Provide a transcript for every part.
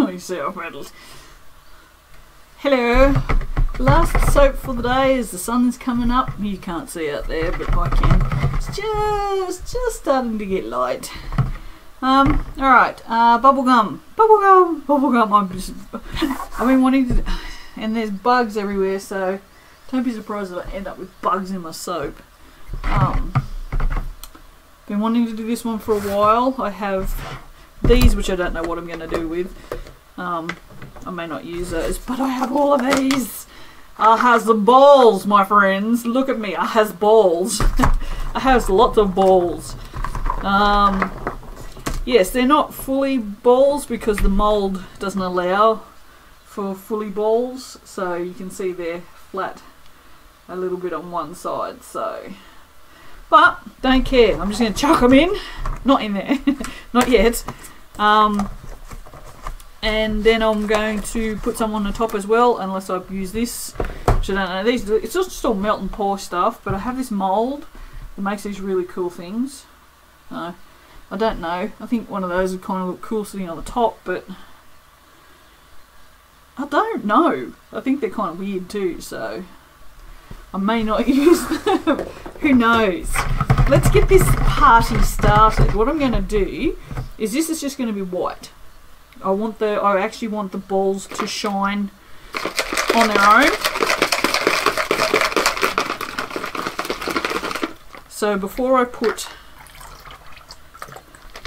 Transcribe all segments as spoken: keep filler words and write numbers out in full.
I'm so rattled. Hello. Last soap for the day as the sun is coming up. You can't see out there, but I can. It's just just starting to get light. Um. All right. Uh. Bubble gum. Bubble gum. Bubble gum. I'm just. I've been wanting to. And there's bugs everywhere, so don't be surprised if I end up with bugs in my soap. Um. Been wanting to do this one for a while. I have these, which I don't know what I'm going to do with. Um. I may not use those, but I have all of these. I has the balls, my friends. Look at me. I has balls. I has lots of balls. Um. Yes, they're not fully balls because the mould doesn't allow for fully balls, so you can see they're flat a little bit on one side, so, but don't care. I'm just going to chuck them in, not in there, not yet, um, and then I'm going to put some on the top as well, unless I use this, which I don't know. These, it's just all melt and pour stuff, but I have this mould that makes these really cool things. Uh, I don't know. I think one of those would kind of look cool sitting on the top, but I don't know. I think they're kind of weird too, so I may not use them. Who knows? Let's get this party started. What I'm going to do is this is just going to be white. I want the. I actually want the balls to shine on their own. So before I put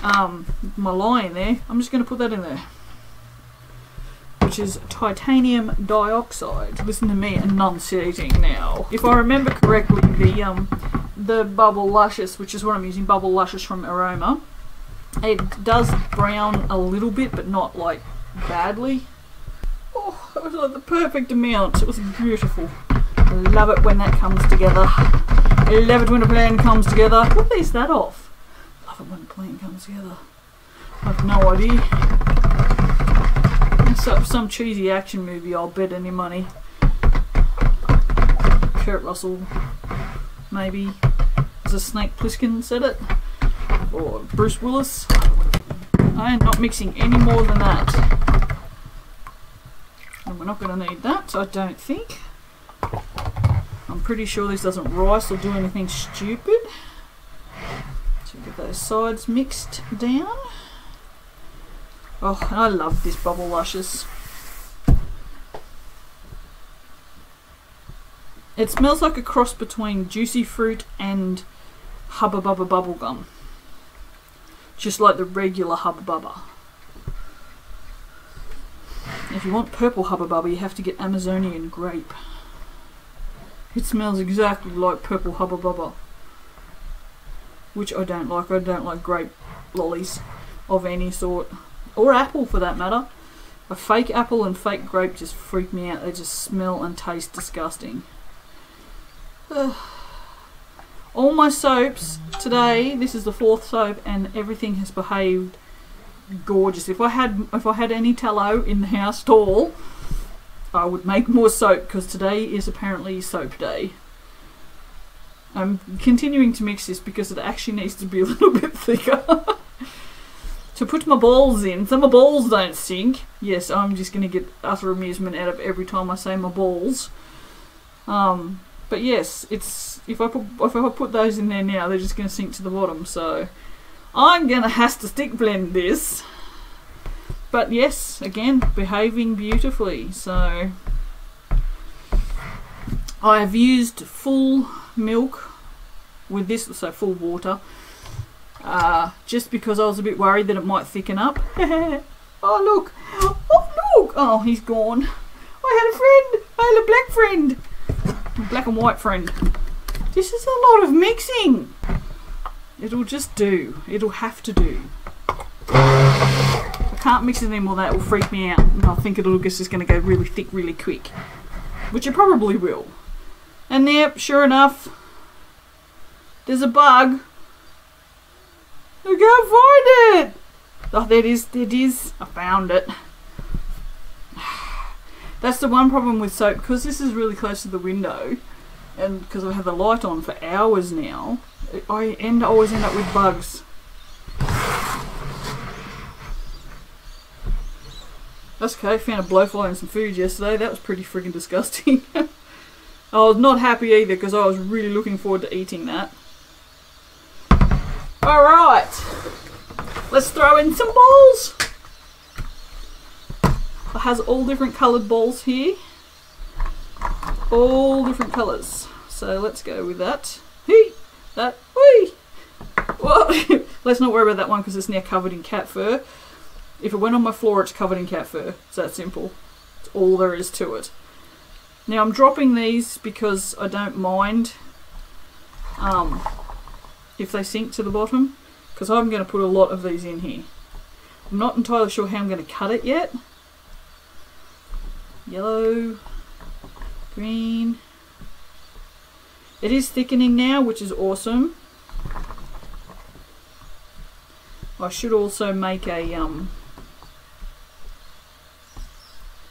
Um, my lye in there, I'm just going to put that in there, which is titanium dioxide. Listen to me enunciating now. If I remember correctly, the um, the Bubble Luscious, which is what I'm using, Bubble Luscious from Eroma, it does brown a little bit, but not like badly. Oh, it was like the perfect amount. It was beautiful. I love it when that comes together. I love it when a plan comes together. We'll piece that off. When the plane comes together, I've no idea. It's up some cheesy action movie, I'll bet any money. Kurt Russell, maybe. Is it Snake Plissken said it? Or Bruce Willis? I am not mixing any more than that. And we're not going to need that, I don't think. I'm pretty sure this doesn't rise or do anything stupid. Get those sides mixed down. Oh, and I love this Bubble Luscious. It smells like a cross between juicy fruit and Hubba Bubba bubble gum. Just like the regular Hubba Bubba. If you want purple Hubba Bubba, you have to get Amazonian grape. It smells exactly like purple Hubba Bubba, which I don't like. I don't like grape lollies of any sort, or apple for that matter. A fake apple and fake grape just freak me out. They just smell and taste disgusting. Ugh. All my soaps today, this is the fourth soap, and everything has behaved gorgeous. If I had if I had any tallow in the house at all, I would make more soap, because today is apparently soap day. I'm continuing to mix this because it actually needs to be a little bit thicker to put my balls in, so my balls don't sink. Yes, I'm just going to get utter amusement out of every time I say my balls. Um, but yes, it's if I put if I put those in there now, they're just going to sink to the bottom. So I'm going to have to stick blend this. But yes, again, behaving beautifully. So I have used full milk with this, so full water, uh, just because I was a bit worried that it might thicken up. Oh look, oh look, oh he's gone. I had a friend, I had a black friend, black and white friend. This is a lot of mixing. It'll just do, it'll have to do. I can't mix it anymore, that will freak me out, and I think it'll just is going to go really thick really quick, which it probably will. And yep, sure enough, there's a bug. I can't find it! Oh, there it is, there it is. I found it. That's the one problem with soap, because this is really close to the window, and because I've had the light on for hours now, I end always end up with bugs. That's okay. I found a blowfly and some food yesterday. That was pretty freaking disgusting. I was not happy either because I was really looking forward to eating that. Alright, let's throw in some balls. It has all different coloured balls here. All different colours. So let's go with that. Hee! That. Whee! Well, let's not worry about that one because it's now covered in cat fur. If it went on my floor, it's covered in cat fur. It's that simple. It's all there is to it. Now I'm dropping these because I don't mind um, if they sink to the bottom, because I'm going to put a lot of these in here. I'm not entirely sure how I'm going to cut it yet. Yellow, green. It is thickening now, which is awesome. I should also make a um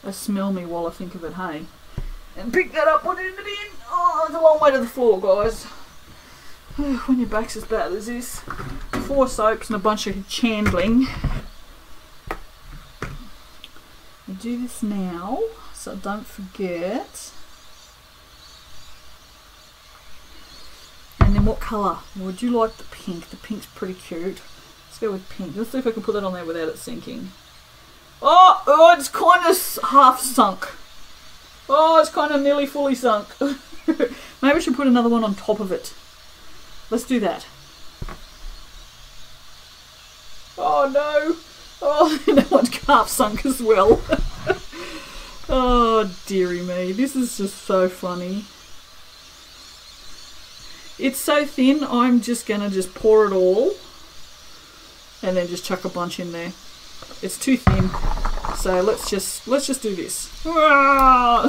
a smell me while I think of it, hey? And pick that up, put it in. Oh, it's a long way to the floor, guys. When your back's as bad as this. Four soaps and a bunch of chandling. I do this now, so don't forget. And then what colour? Would you like the pink? The pink's pretty cute. Let's go with pink. Let's see if I can put that on there without it sinking. Oh, oh it's kind of half sunk. Oh, it's kind of nearly fully sunk. Maybe I should put another one on top of it. Let's do that. Oh no. Oh, that one's half sunk as well. Oh, dearie me. This is just so funny. It's so thin, I'm just going to just pour it all and then just chuck a bunch in there. It's too thin. So let's just let's just do this. I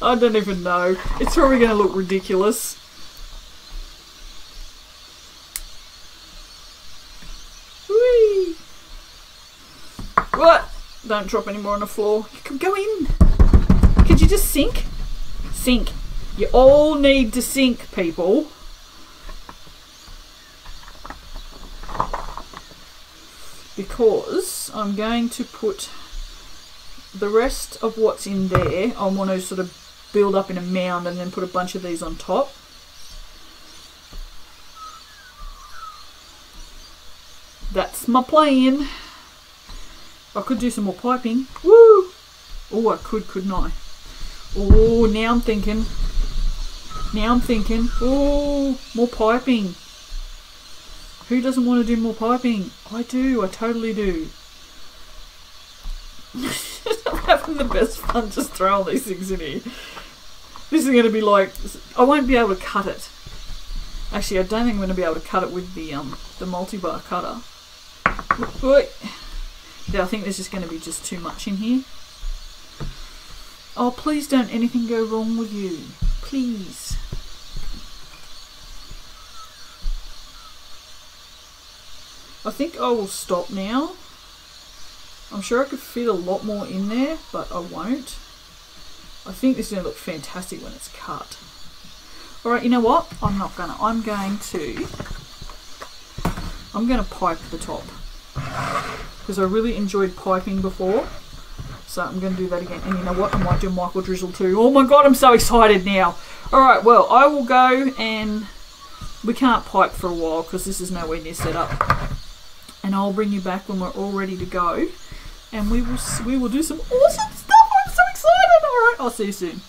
don't even know. It's probably going to look ridiculous. Whee! What? Don't drop any more on the floor. You can go in. Could you just sink? Sink. You all need to sink, people. Because I'm going to put the rest of what's in there, I want to sort of build up in a mound and then put a bunch of these on top. That's my plan. I could do some more piping. Woo! Oh, I could, couldn't I? Oh, now I'm thinking. Now I'm thinking. Oh, more piping. Who doesn't want to do more piping? I do, I totally do. I'm having the best fun just throwing these things in here. This is going to be like, I won't be able to cut it. Actually, I don't think I'm going to be able to cut it with the um the multi-bar cutter. Yeah, I think there's just going to be just too much in here. Oh, please don't anything go wrong with you. Please. I think I will stop now. I'm sure I could fit a lot more in there, but I won't. I think this is going to look fantastic when it's cut. Alright, you know what? I'm not going to. I'm going to... I'm going to pipe the top. Because I really enjoyed piping before. So I'm going to do that again. And you know what? I might do Michael Drizzle too. Oh my god, I'm so excited now. Alright, well, I will go and... We can't pipe for a while because this is nowhere near set up. And I'll bring you back when we're all ready to go, and we will we will do some awesome stuff. I'm so excited! All right, I'll see you soon.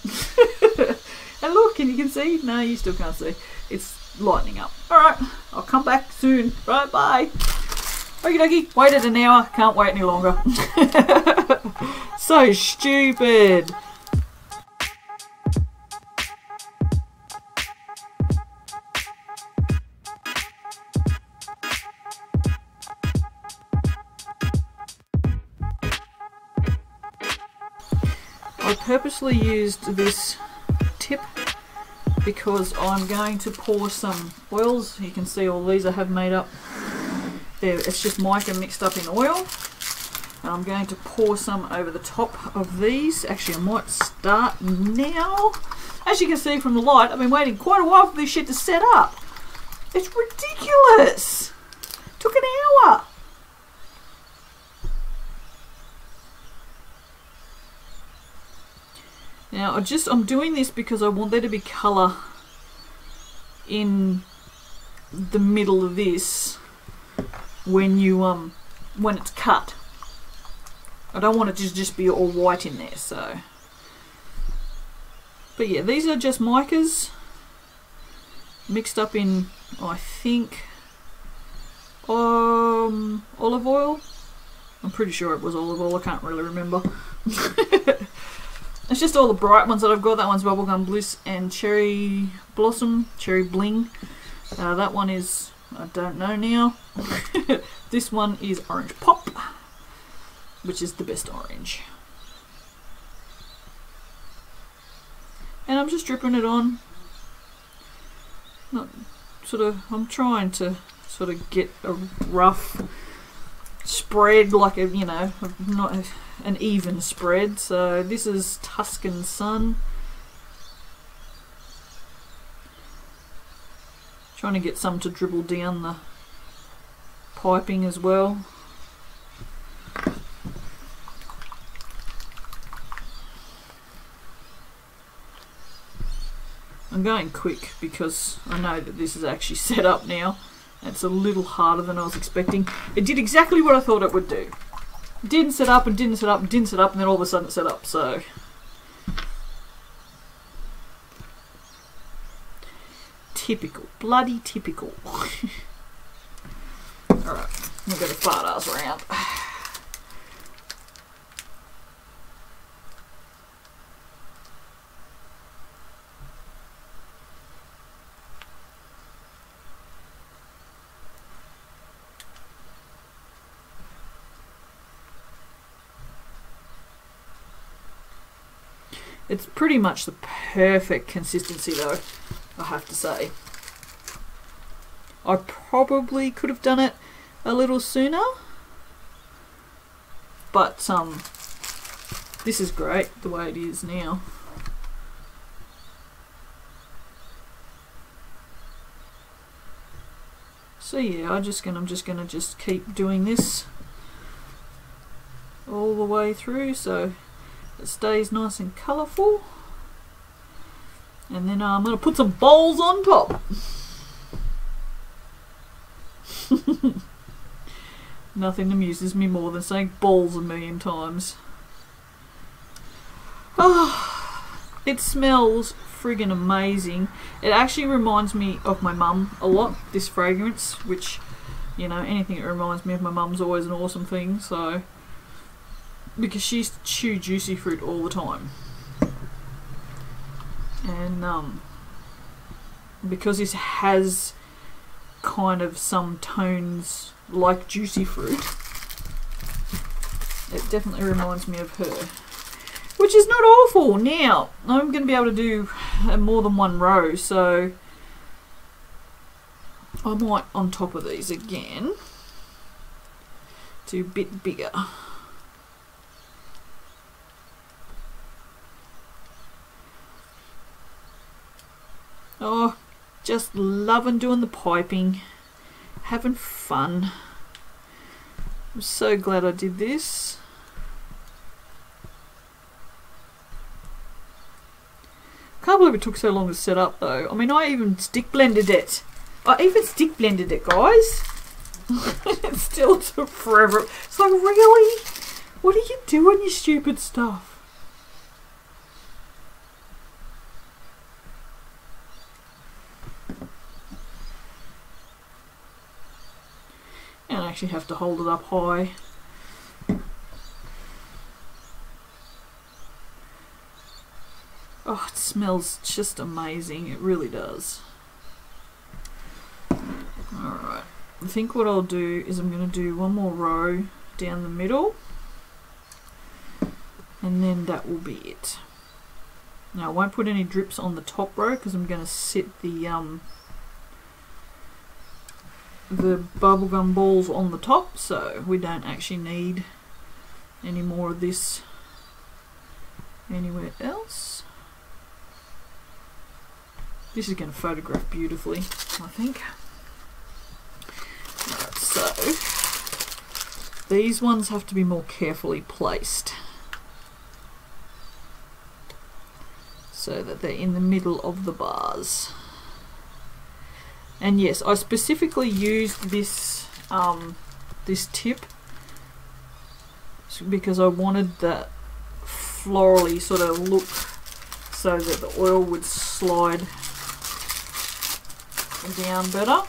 And look, and you can see. No, you still can't see. It's lightening up. All right, I'll come back soon. Right, bye. Okie dokie. Waited an hour. Can't wait any longer. So stupid. Purposely used this tip because I'm going to pour some oils. You can see all these I have made up there. It's just mica mixed up in oil, and I'm going to pour some over the top of these. Actually, I might start now. As you can see from the light, I've been waiting quite a while for this shit to set up. It's ridiculous. It took an hour. Now I just, I'm doing this because I want there to be colour in the middle of this when you um when it's cut. I don't want it to just, just be all white in there, so. But yeah, these are just micas mixed up in, I think, um olive oil. I'm pretty sure it was olive oil, I can't really remember. It's just all the bright ones that I've got. That one's Bubblegum Bliss and Cherry Blossom, Cherry Bling. Uh, that one is, I don't know now. This one is Orange Pop, which is the best orange. And I'm just dripping it on. Not sort of, I'm trying to sort of get a rough spread, like a, you know, not a, an even spread. So this is Tuscan Sun. Trying to get some to dribble down the piping as well. I'm going quick because I know that this is actually set up now. It's a little harder than I was expecting. It did exactly what I thought it would do. Didn't set up and didn't set up and didn't set up, and then all of a sudden it set up, so. Typical. Bloody typical. Alright, we'll go to fart ass round. It's pretty much the perfect consistency though, I have to say. I probably could have done it a little sooner, but um, this is great the way it is now. So yeah, I'm just gonna, I'm just gonna just keep doing this all the way through so it stays nice and colourful. And then uh, I'm going to put some bowls on top. Nothing amuses me more than saying balls a million times. Oh, it smells friggin' amazing. It actually reminds me of my mum a lot, this fragrance, which, you know, anything that reminds me of my mum's always an awesome thing, so. Because she used to chew juicy fruit all the time. And um, because this has kind of some tones like juicy fruit, it definitely reminds me of her. Which is not awful. Now, I'm going to be able to do more than one row, so I might on top of these again do a bit bigger. Oh, just loving doing the piping, having fun. I'm so glad I did this. Can't believe it took so long to set up though. I mean, I even stick blended it. I even stick blended it, guys. It's still took forever. It's like, really? What are you doing, you stupid stuff? Actually have to hold it up high. Oh, it smells just amazing, it really does. Alright, I think what I'll do is I'm going to do one more row down the middle and then that will be it. Now I won't put any drips on the top row because I'm going to sit the um, the bubblegum balls on the top, so we don't actually need any more of this anywhere else. This is going to photograph beautifully, I think. Right, so these ones have to be more carefully placed. that they're in the middle of the bars. And yes, I specifically used this um, this tip because I wanted that florally sort of look, so that the oil would slide down better.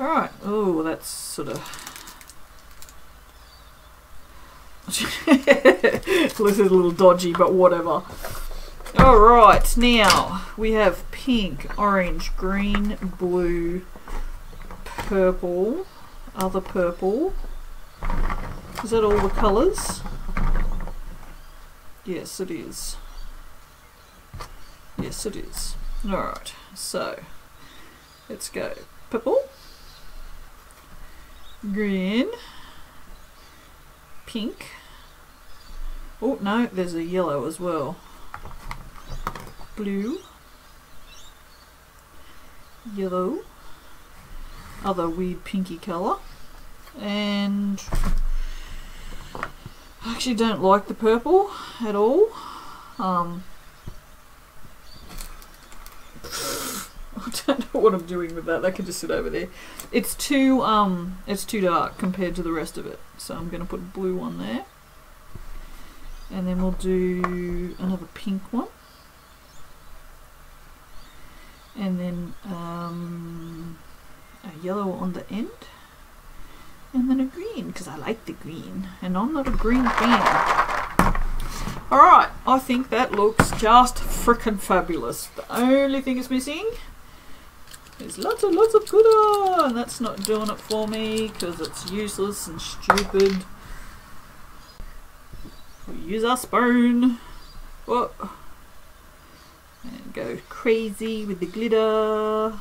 Alright, oh, that's sort of... looks a little dodgy, but whatever. Alright, now we have pink, orange, green, blue, purple, other purple. Is that all the colours? Yes, it is. Yes, it is. Alright, so let's go purple, green, pink. Oh no, there's a yellow as well. Blue, yellow, other weird pinky colour, and I actually don't like the purple at all. Um, I don't know what I'm doing with that. That can just sit over there. It's too um, it's too dark compared to the rest of it. So I'm going to put a blue one there, and then we'll do another pink one, and then um, a yellow on the end. And then a green, because I like the green, and I'm not a green fan. Alright, I think that looks just frickin' fabulous. The only thing it's missing is lots and lots of glitter, and that's not doing it for me, because it's useless and stupid. We use our spoon. Whoa. And go crazy with the glitter.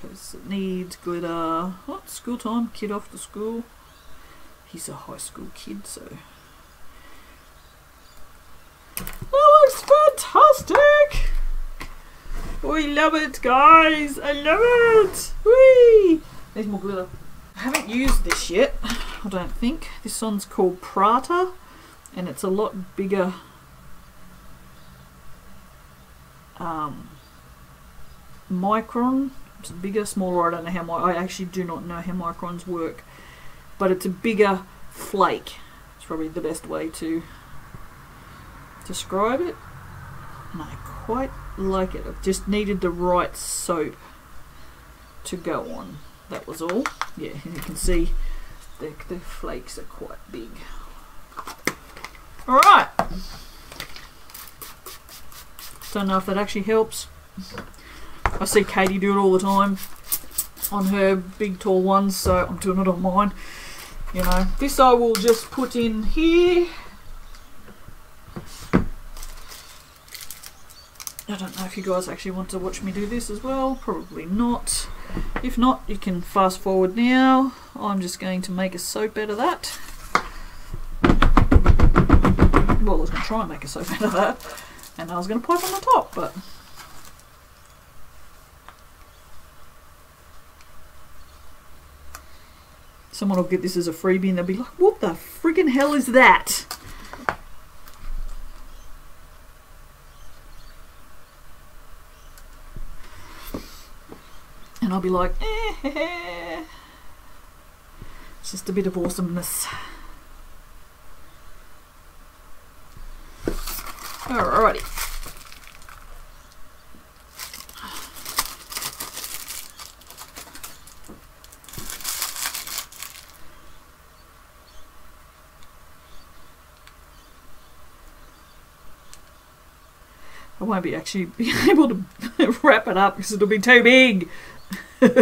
Because it needs glitter. Oh, school time, kid off to school. He's a high school kid, so. That looks fantastic! We love it, guys! I love it! Whee! There's more glitter. I haven't used this yet, I don't think. This one's called Prata, and it's a lot bigger. Um, micron. It's bigger, smaller, I don't know how my, I actually do not know how microns work, but it's a bigger flake. It's probably the best way to describe it, and I quite like it. I've just needed the right soap to go on, that was all. Yeah, and you can see the, the flakes are quite big. Alright, don't know if that actually helps. I see Katie do it all the time on her big tall ones, so I'm doing it on mine. You know, this I will just put in here. I don't know if you guys actually want to watch me do this as well. Probably not. If not, you can fast forward now. I'm just going to make a soap out of that. Well, I was going to try and make a soap out of that, and I was going to pipe on the top, but... someone will get this as a freebie and they'll be like, what the friggin' hell is that? And I'll be like, eh, heh, heh. It's just a bit of awesomeness. Alrighty. I won't be actually be able to wrap it up because it'll be too big. I'll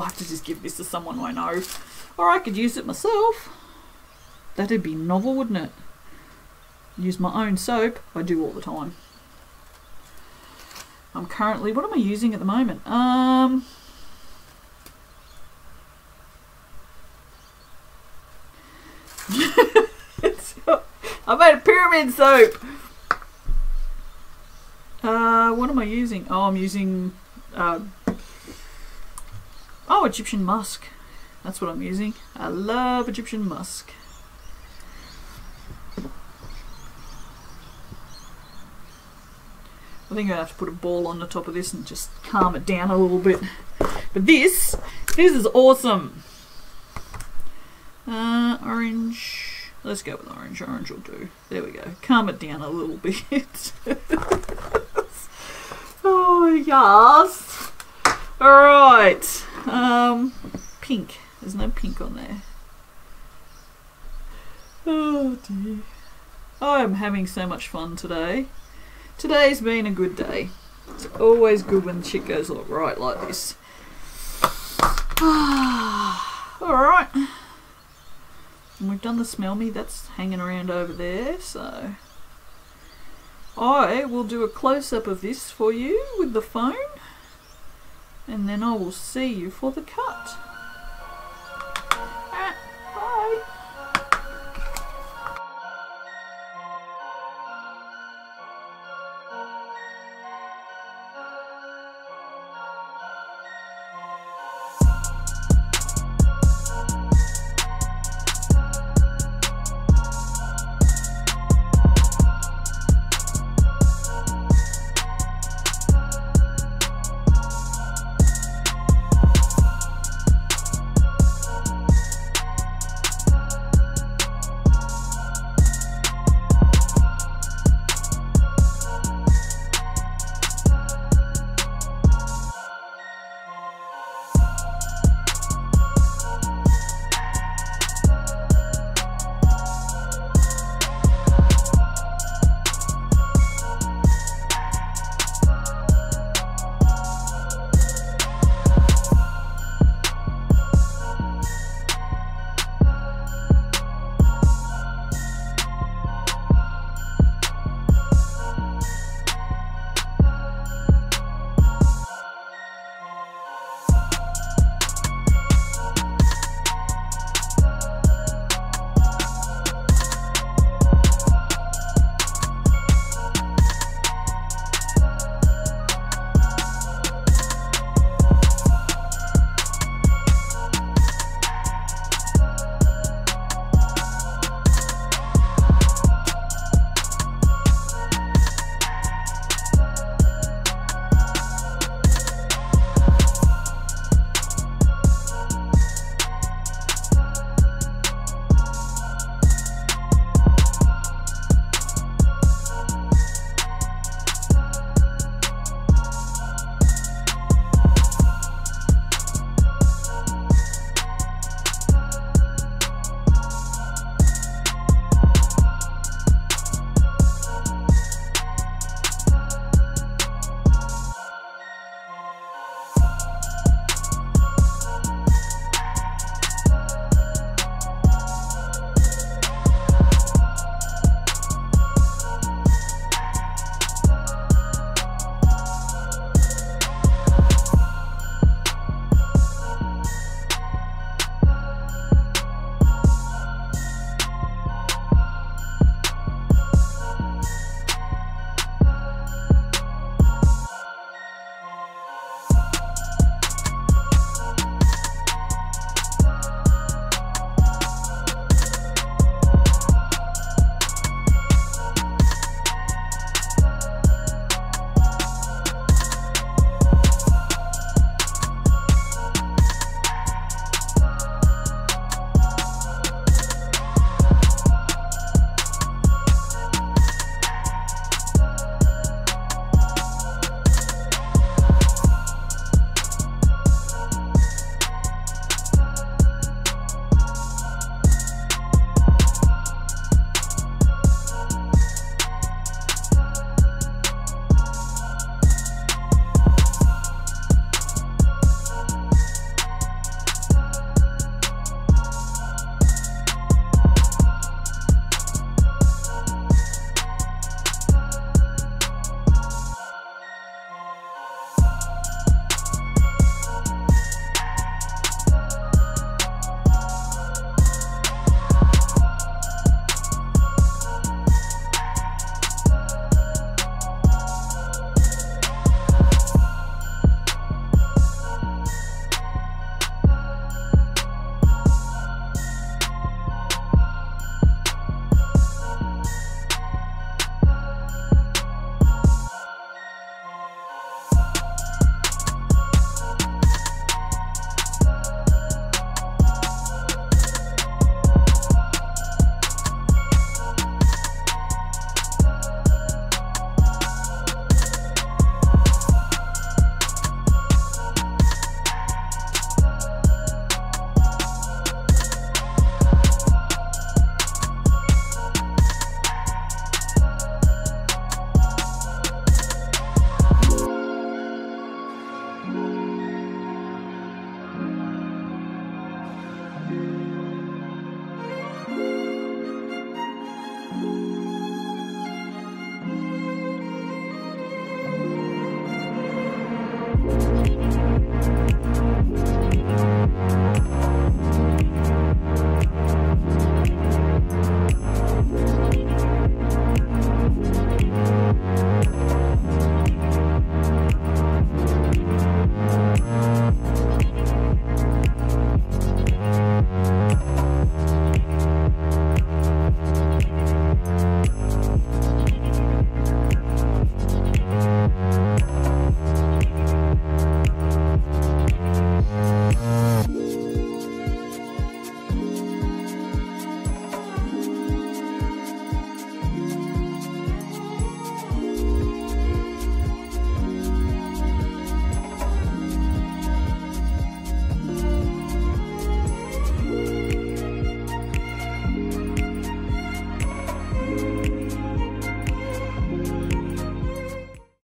have to just give this to someone I know. Or I could use it myself. That'd be novel, wouldn't it? Use my own soap. I do all the time. I'm currently... what am I using at the moment? Um... I made a pyramid soap! Uh, what am I using? Oh, I'm using uh, Egyptian musk. That's what I'm using. I love Egyptian musk. I think I have to put a ball on the top of this and just calm it down a little bit. But this, this is awesome. Uh, orange. Let's go with orange. Orange will do. There we go. Calm it down a little bit. Oh, yes. All right. Um, pink. There's no pink on there. Oh, dear. I'm having so much fun today. Today's been a good day. It's always good when shit goes all right like this. Alright. And we've done the smell me. That's hanging around over there. So I will do a close-up of this for you with the phone. And then I will see you for the cut.